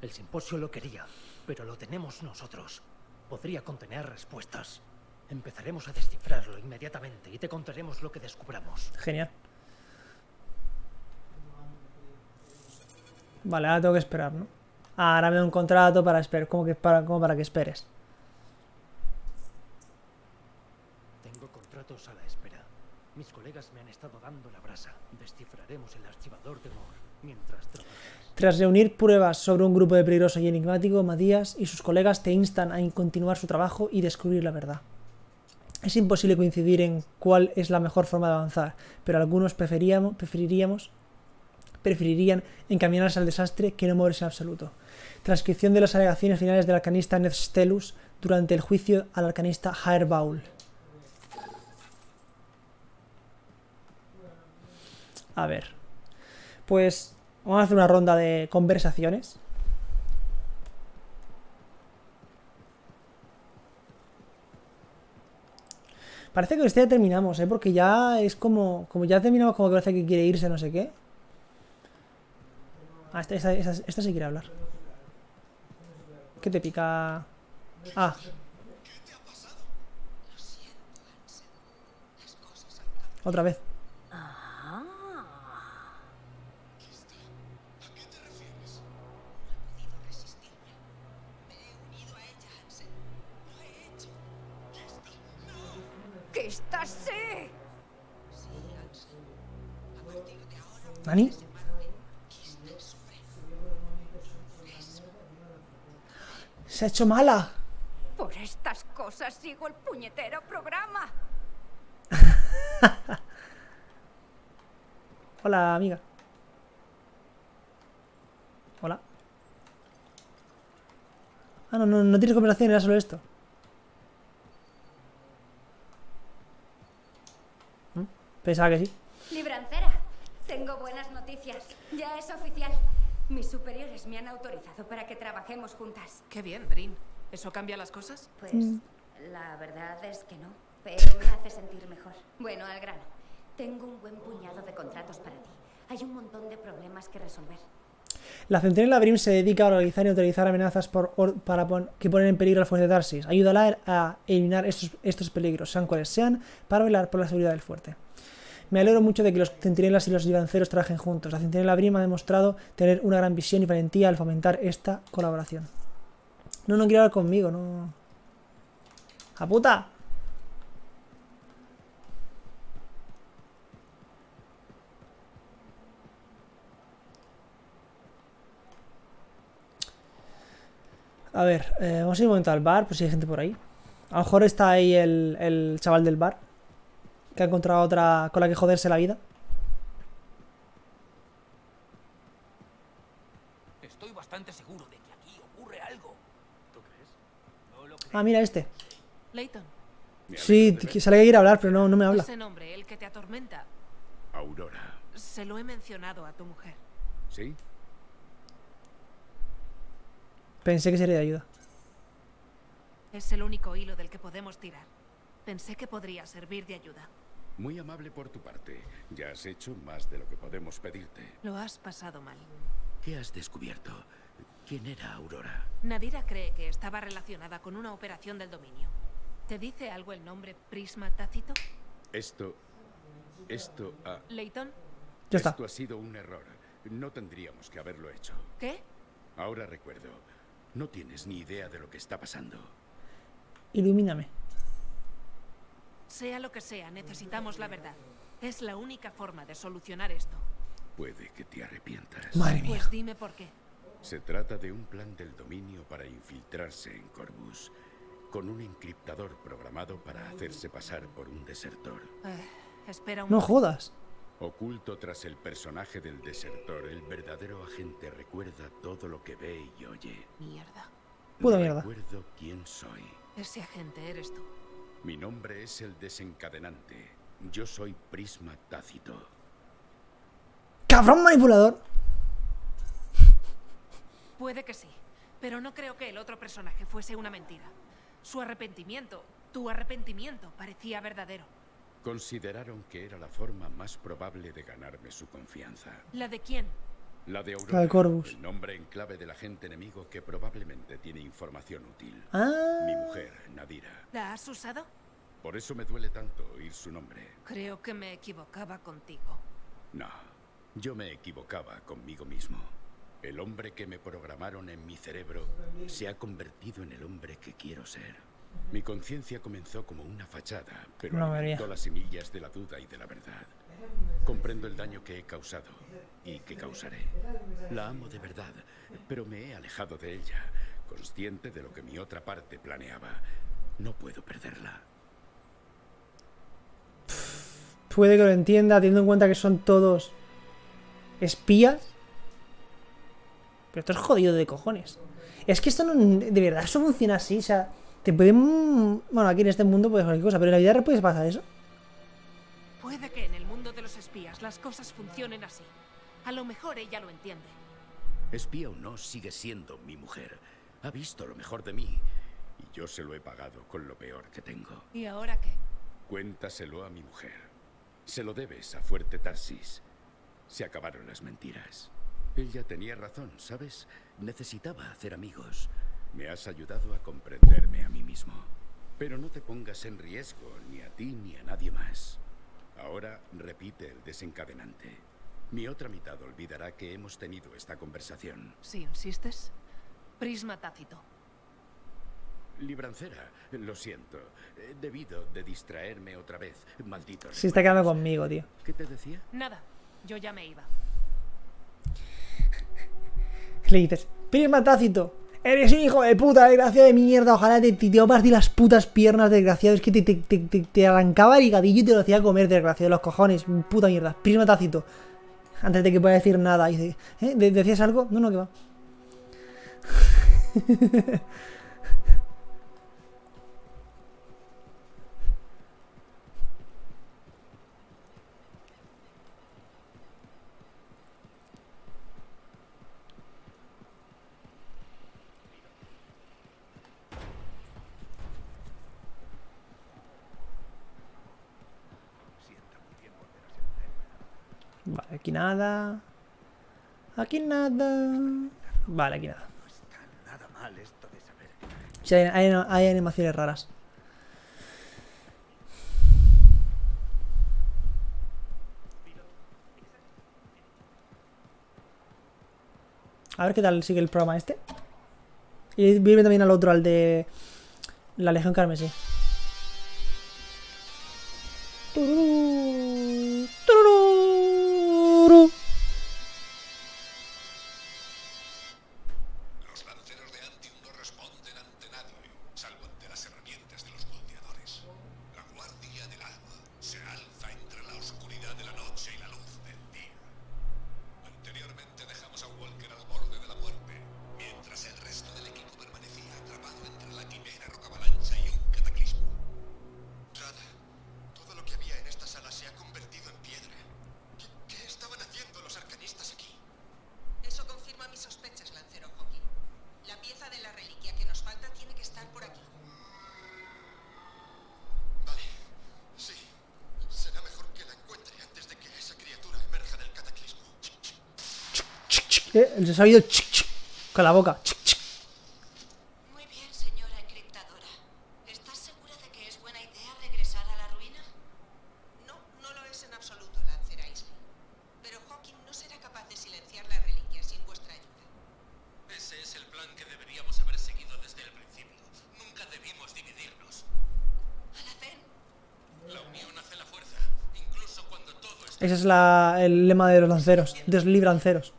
El simposio lo quería, pero lo tenemos nosotros. Podría contener respuestas. Empezaremos a descifrarlo inmediatamente y te contaremos lo que descubramos. Genial. Vale, ahora tengo que esperar, ¿no? Ahora me doy un contrato para esperar. ¿Cómo que para, cómo para que esperes? Tengo contratos a la espera. Mis colegas me han estado dando la brasa. Descifraremos el archivador de Moore mientras trabajas. Tras reunir pruebas sobre un grupo de peligroso y enigmático, Matías y sus colegas te instan a continuar su trabajo y descubrir la verdad. Es imposible coincidir en cuál es la mejor forma de avanzar, pero algunos preferiríamos, preferiríamos preferirían encaminarse al desastre que no moverse en absoluto. Transcripción de las alegaciones finales del arcanista Nefstelus durante el juicio al arcanista Haerbaul. A ver. Pues vamos a hacer una ronda de conversaciones. Parece que con este ya terminamos, ¿eh? Porque ya es como... Como ya terminamos, como que parece que quiere irse, no sé qué. Ah, esta, esta, esta, esta sí quiere hablar. ¿Qué te pica? Ah. Otra vez. ¿Nani? Se ha hecho mala. Por estas cosas sigo el puñetero programa. Hola, amiga. Hola. Ah, no, no, no tienes conversación, era solo esto. Pensaba que sí. Librancera, tengo buenas noticias. Ya es oficial. Mis superiores me han autorizado para que trabajemos juntas. Qué bien, Brin. ¿Eso cambia las cosas? Pues mm. la verdad es que no, pero me hace sentir mejor. Bueno, al grano. Tengo un buen puñado de contratos para ti. Hay un montón de problemas que resolver. La centinela Brim se dedica a organizar y autorizar amenazas por or para pon que ponen en peligro al Fuerte Tarsis. Ayúdala a eliminar estos, estos peligros, sean cuales sean, para velar por la seguridad del fuerte. Me alegro mucho de que los centinelas y los lanceros trabajen juntos. La centinela Brim ha demostrado tener una gran visión y valentía al fomentar esta colaboración. No, no quiere hablar conmigo, no. ¡A puta! A ver, eh, vamos a ir un momento al bar, pues si hay gente por ahí. A lo mejor está ahí el, el chaval del bar, que ha encontrado otra con la que joderse la vida. Estoy bastante seguro de que aquí ocurre algo. ¿Tú crees? No lo creo. Ah, mira este. Layton. Sí, sale que quiere hablar, pero no, no me habla. Ese nombre, el que te atormenta. Aurora. Se lo he mencionado a tu mujer. ¿Sí? Pensé que sería de ayuda. Es el único hilo del que podemos tirar. Pensé que podría servir de ayuda. Muy amable por tu parte. Ya has hecho más de lo que podemos pedirte. Lo has pasado mal. ¿Qué has descubierto? ¿Quién era Aurora? Nadira cree que estaba relacionada con una operación del dominio. ¿Te dice algo el nombre Prisma Tácito? Esto... Esto... Ah, Layton. Ya está. Esto ha sido un error. No tendríamos que haberlo hecho. ¿Qué? Ahora recuerdo. No tienes ni idea de lo que está pasando. Ilumíname. Sea lo que sea, necesitamos la verdad. Es la única forma de solucionar esto. Puede que te arrepientas. Madre mía. Pues dime por qué. Se trata de un plan del dominio para infiltrarse en Corvus, con un encriptador programado para hacerse pasar por un desertor. Uh, espera un... No jodas. Oculto tras el personaje del desertor, el verdadero agente recuerda todo lo que ve y oye. Mierda. Puta mierda. Recuerdo quién soy. Ese agente eres tú. Mi nombre es el desencadenante. Yo soy Prisma Tácito. ¡Cabrón manipulador! Puede que sí, pero no creo que el otro personaje fuese una mentira. Su arrepentimiento, tu arrepentimiento, parecía verdadero. Consideraron que era la forma más probable de ganarme su confianza. ¿La de quién? La de Aurora, la de Corvus. El nombre en clave del agente enemigo que probablemente tiene información útil. Ah. Mi mujer, Nadira. ¿La has usado? Por eso me duele tanto oír su nombre. Creo que me equivocaba contigo. No, yo me equivocaba conmigo mismo. El hombre que me programaron en mi cerebro se ha convertido en el hombre que quiero ser. Mi conciencia comenzó como una fachada, pero no alimentó las semillas de la duda y de la verdad. Comprendo el daño que he causado y que causaré. La amo de verdad, pero me he alejado de ella, consciente de lo que mi otra parte planeaba. No puedo perderla. Puede que lo entienda, teniendo en cuenta que son todos espías. Pero esto es jodido de cojones. Es que esto no... De verdad, eso funciona así, o sea... Te pueden... Bueno, aquí en este mundo puedes cualquier cosa, pero en la vida real puedes pasar eso. Puede que en el mundo de los espías las cosas funcionen así. A lo mejor ella lo entiende. Espía o no, sigue siendo mi mujer. Ha visto lo mejor de mí. Y yo se lo he pagado con lo peor que tengo. ¿Y ahora qué? Cuéntaselo a mi mujer. Se lo debes a Fuerte Tarsis. Se acabaron las mentiras. Ella tenía razón, ¿sabes? Necesitaba hacer amigos. Me has ayudado a comprenderme a mí mismo. Pero no te pongas en riesgo, ni a ti ni a nadie más. Ahora repite el desencadenante. Mi otra mitad olvidará que hemos tenido esta conversación. Si insistes, Prisma Tácito. Librancera, lo siento. He debido de distraerme otra vez, maldito. Se está quedando conmigo, tío. ¿Qué te decía? Nada, yo ya me iba. Le dices, Prisma Tácito, eres un hijo de puta, desgraciado de mierda. Ojalá te, te, te partí las putas piernas, desgraciado. Es que te, te, te, te arrancaba el higadillo y te lo hacía comer, desgraciado. Los cojones, puta mierda. Prisma Tácito. Antes de que pueda decir nada. ¿Eh? ¿Decías algo? No, no, que va. Vale, aquí nada. Aquí nada. Vale, aquí nada. Sí, hay, hay, hay animaciones raras. A ver qué tal sigue el programa este. Y vive también al otro, al de la Legión Carmesí. Se ha oído chic, chic, con la boca. Chic, chic. Muy bien, señora encriptadora. ¿Estás segura de que es buena idea regresar a la ruina? No, no lo es en absoluto, Lancer Aisley. Pero Hawking no será capaz de silenciar la reliquia sin vuestra ayuda. Ese es el plan que deberíamos haber seguido desde el principio. Nunca debimos dividirnos. Alacén. La unión hace la fuerza, incluso cuando todo está... Ese es la, el lema de los lanceros, de los libranceros.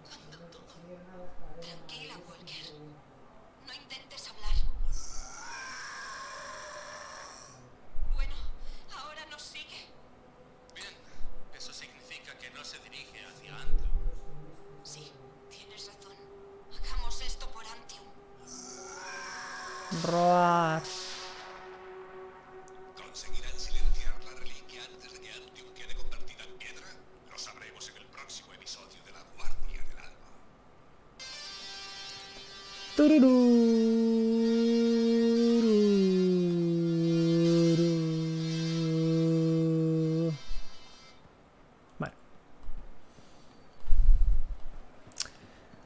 Vale.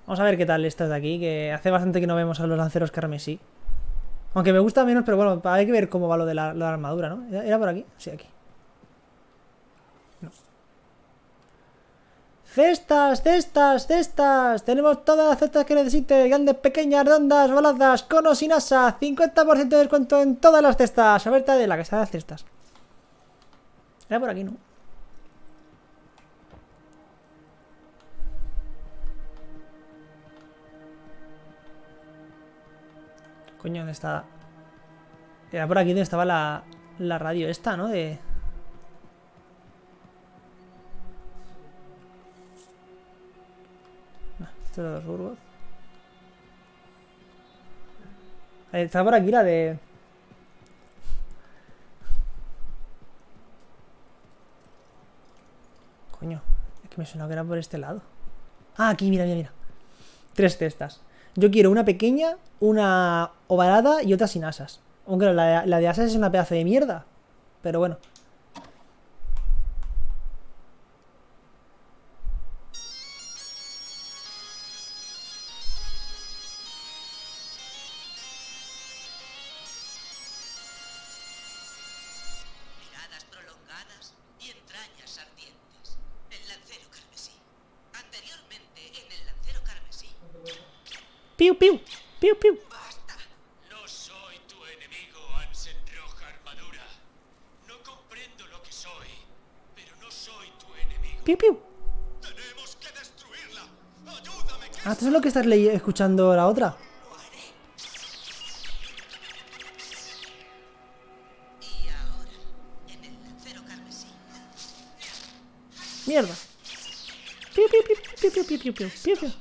Vamos a ver qué tal estas de aquí, que hace bastante que no vemos a los lanceros carmesí. Aunque me gusta menos, pero bueno, hay que ver cómo va lo de la, la armadura, ¿no? ¿Era por aquí? Sí, aquí. No. ¡Cestas, cestas, cestas! Tenemos todas las cestas que necesite. Grandes, pequeñas, rondas, baladas, conos y nasa. cincuenta por ciento de descuento en todas las cestas. Oferta de la casa de las cestas. Era por aquí, ¿no? Coño, ¿dónde está? Era por aquí donde estaba la, la radio esta, ¿no? De... No, esto era los burgos. Está por aquí la de... Coño, es que me suena que era por este lado. Ah, aquí, mira, mira, mira. Tres cestas. Yo quiero una pequeña, una ovalada y otra sin asas. Aunque claro, la, de, la de asas es una pedazo de mierda. Pero bueno. Miradas prolongadas y entrañas ardientes. El lancero carmesí. Anteriormente en el lancero carmesí. Piu, piu, piu, piu. Basta. No soy tu enemigo, Ansen Roja Armadura. No comprendo lo que soy, pero no soy tu enemigo. Piu, piu. Tenemos que destruirla. Ayúdame. Que ah, esto es lo que estás escuchando la otra. Lo haré. Y ahora, en el lancero carmesí. Mierda. Piu, piu, piu, piu, piu, piu, piu, piu, piu.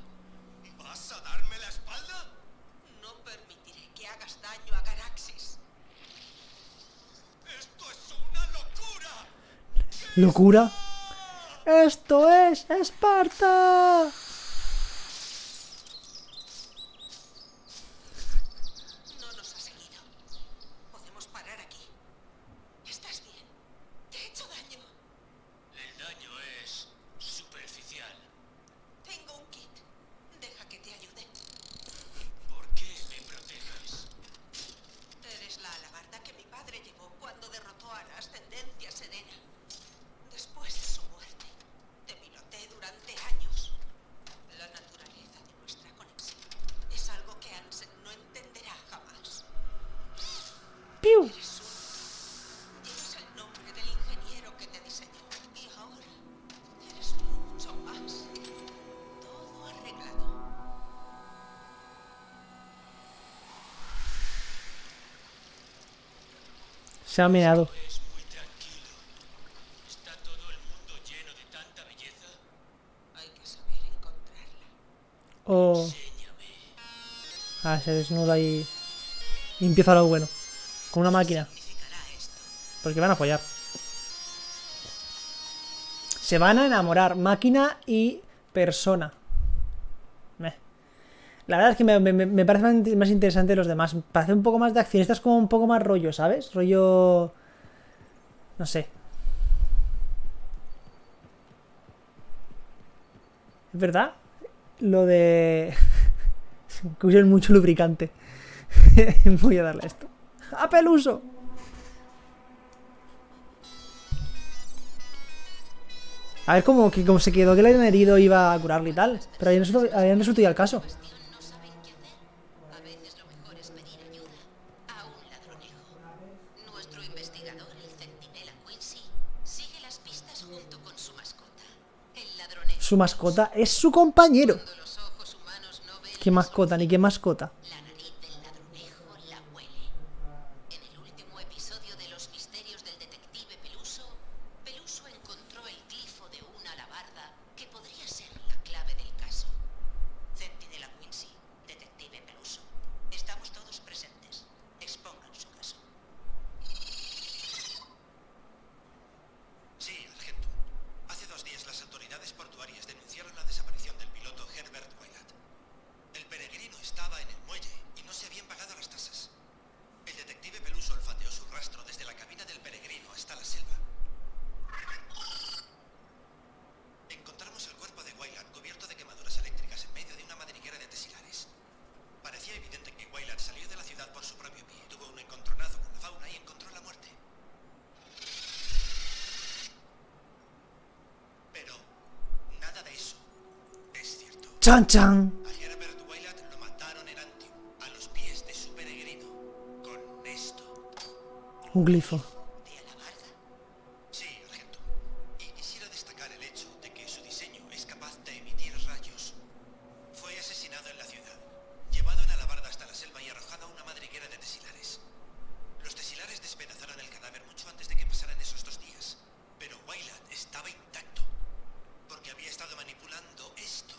Locura. Esto es Esparta. No nos ha seguido. Podemos parar aquí. ¿Estás bien? ¿Te he hecho daño? El daño es superficial. Tengo un kit. Deja que te ayude. ¿Por qué me proteges? Eres la alabarda que mi padre llevó cuando derrotó a la ascendencia serena. Después de su muerte, te piloté durante años. La naturaleza de nuestra conexión es algo que Ansen no entenderá jamás. ¡Piu! Llevas el nombre del ingeniero que te diseñó y ahora eres mucho más. Todo arreglado. Se ha mirado. Oh. Ah, se desnuda y... y empieza lo bueno. Con una máquina. Porque van a follar. Se van a enamorar. Máquina y persona. Meh. La verdad es que me, me, me parece más interesante los demás. Parece un poco más de acción. Esta es como un poco más rollo, ¿sabes? Rollo... No sé. ¿Es verdad? Lo de... que usen mucho lubricante. Voy a darle esto. ¡A peluso! A ver cómo, que, cómo se quedó, que le habían herido, iba a curarle y tal. Pero ahí no resultó ya el caso. Nuestro investigador, el centinela Quincy, sigue las pistas junto con su mascota. El ladronejo. Su mascota es su compañero. ¿Qué mascota? Ni qué mascota. La nariz del ladronejo la huele. En el último episodio de los misterios del detective Peluso, Peluso encontró el glifo de una alabarda que podría ser la clave del caso. Centinela Quincy, detective Peluso. Estamos todos presentes. Expongan su caso. Sí, Argento. Hace dos días las autoridades portuarias denunciaron la desaparición del piloto Herbert Wyatt. El peregrino estaba en el muelle Chan chan. Ayer Verduelat lo mataron en Anthem, a los pies de su peregrino, con esto. Un glifo. ¿De la barda? Sí, Argento. Y quisiera destacar el hecho de que su diseño es capaz de emitir rayos. Fue asesinado en la ciudad, llevado en alabarda hasta la selva y arrojado a una madriguera de tesilares. Los tesilares despedazaron el cadáver mucho antes de que pasaran esos dos días, pero Wailat estaba intacto, porque había estado manipulando esto.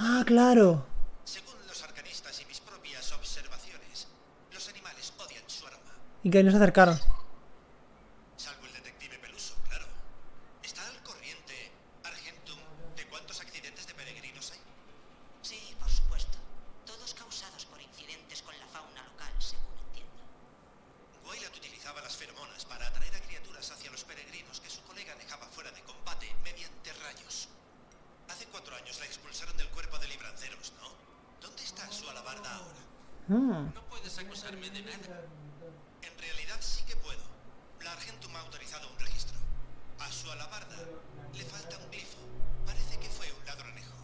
Ah, claro. Según los arcanistas y mis propias observaciones, los animales odian su arma. Y que nos acercaron. Salvo el detective Peluso, claro. ¿Está al corriente, Argentum, de cuántos accidentes de peregrinos hay? Sí, por supuesto. Todos causados por incidentes con la fauna local, según entiendo. Wailat utilizaba las feromonas para atraer a criaturas hacia los peregrinos que su colega dejaba fuera de combate mediante rayos. Hace cuatro años la expulsaron del cuerpo de libranceros, ¿no? ¿Dónde está su alabarda ahora? Mm. No puedes acusarme de nada. En realidad sí que puedo. La Argentum ha autorizado un registro. A su alabarda le falta un glifo. Parece que fue un ladronejo.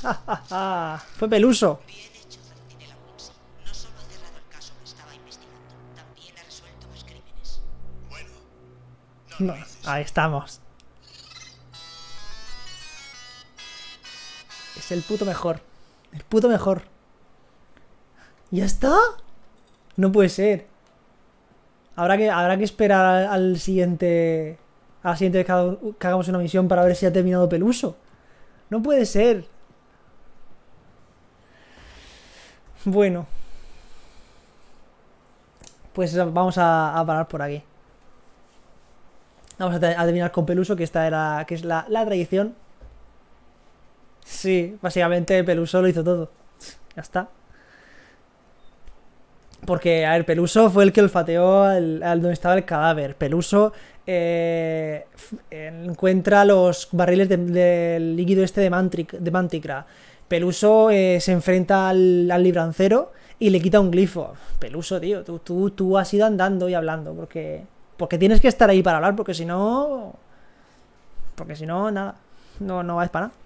¡Ja, ja, ja! ¡Fue Peluso! Bien hecho, Centinela Quincy. No solo ha cerrado el caso que estaba investigando, también ha resuelto más crímenes. Bueno, no lo dices. Ahí estamos. Es el puto mejor. El puto mejor. ¿Ya está? No puede ser. Habrá que, habrá que esperar al, al siguiente... A la siguiente vez que, que hagamos una misión para ver si ha terminado Peluso. No puede ser. Bueno. Pues vamos a, a parar por aquí. Vamos a, a terminar con Peluso, que esta era... Que es la, la tradición. Sí, básicamente Peluso lo hizo todo. Ya está. Porque, a ver, Peluso fue el que olfateó al, al donde estaba el cadáver. Peluso eh, encuentra los barriles del de líquido este de, mantric, de Manticra. Peluso eh, se enfrenta al, al librancero y le quita un glifo. Peluso, tío, tú, tú, tú has ido andando y hablando. Porque, porque tienes que estar ahí para hablar, porque si no... Porque si no, nada. No, no vas para nada.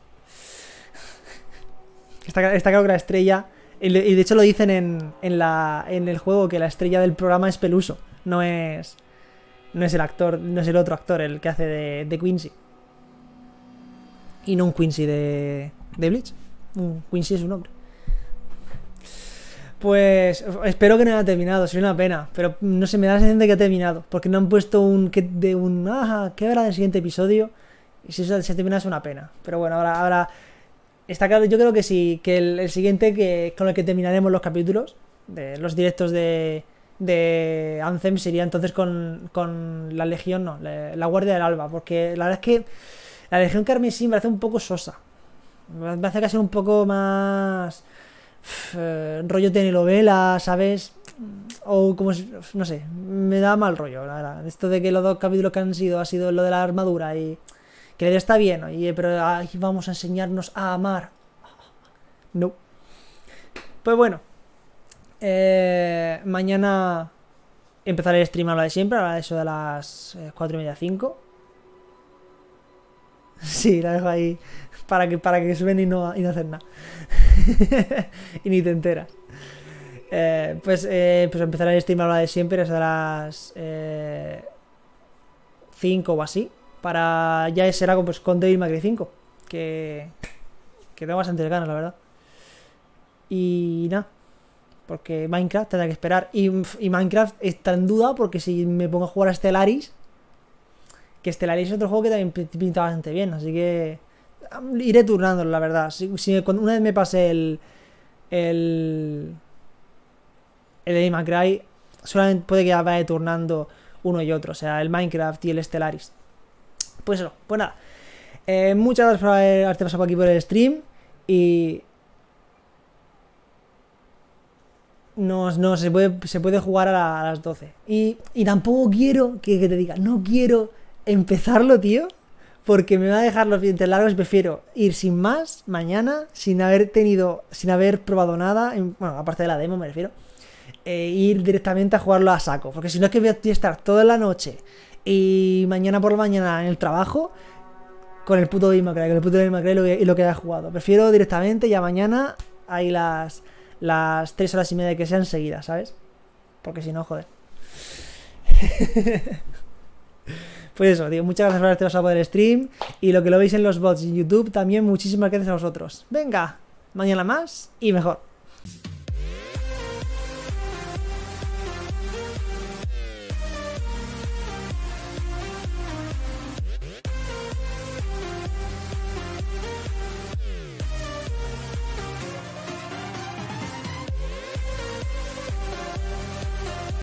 Está, está claro que la estrella, y de hecho lo dicen en, en, la, en el juego, que la estrella del programa es Peluso, no es no es el actor, no es el otro actor el que hace de, de Quincy. Y no un Quincy de, de Bleach, un Quincy es un hombre. Pues espero que no haya terminado, sería una pena, pero no sé, me da la sensación de que ha terminado, porque no han puesto un que de un, ah, ¿qué habrá del siguiente episodio? Y si eso se termina es una pena, pero bueno, ahora... ahora está claro, yo creo que sí, que el, el siguiente que con el que terminaremos los capítulos, de los directos de, de Anthem, sería entonces con, con la Legión, no, la, la Guardia del Alba, porque la verdad es que la Legión Carmesí me hace un poco sosa, me hace casi un poco más eh, rollo telenovela, ¿sabes? O como, no sé, me da mal rollo, la verdad, esto de que los dos capítulos que han sido, ha sido lo de la armadura y... Que está bien, oye, pero ahí vamos a enseñarnos a amar. No. Pues bueno. Eh, mañana empezaré el stream a la de siempre, a eso de las cuatro y media, cinco. Sí, la dejo ahí para que, para que suben y no, y no hacen nada. Y ni te enteras. Eh, pues, eh, pues empezaré el stream a la de siempre, a eso de las eh, cinco o así. Para ya será pues, con Devil May Cry cinco. Que, que tengo bastantes ganas, la verdad. Y nada. Porque Minecraft tendrá que esperar. Y, y Minecraft está en duda porque si me pongo a jugar a Stellaris. Que Stellaris es otro juego que también pinta bastante bien. Así que iré turnándolo, la verdad. Si, si cuando, una vez me pase el... El... El Devil May Cry, solamente puede que vaya turnando uno y otro. O sea, el Minecraft y el Stellaris. Pues eso, pues nada. Eh, muchas gracias por haberte pasado aquí por el stream. Y... No, no se, puede, se puede jugar a, la, a las doce. Y, y tampoco quiero que, que te diga, no quiero empezarlo, tío. Porque me va a dejar los dientes largos. Prefiero ir sin más mañana, sin haber tenido, sin haber probado nada. En, bueno, aparte de la demo me refiero. Eh, ir directamente a jugarlo a saco. Porque si no es que voy a estar toda la noche... Y mañana por la mañana en el trabajo con el puto Devil May Cry, con el puto Devil May Cry y lo que, y lo que haya jugado. Prefiero directamente ya mañana hay las, las tres horas y media que sean seguidas, ¿sabes? Porque si no, joder. Pues eso, tío, muchas gracias por haberte pasado por el stream. Y lo que lo veis en los bots en YouTube, también muchísimas gracias a vosotros. Venga, mañana más y mejor.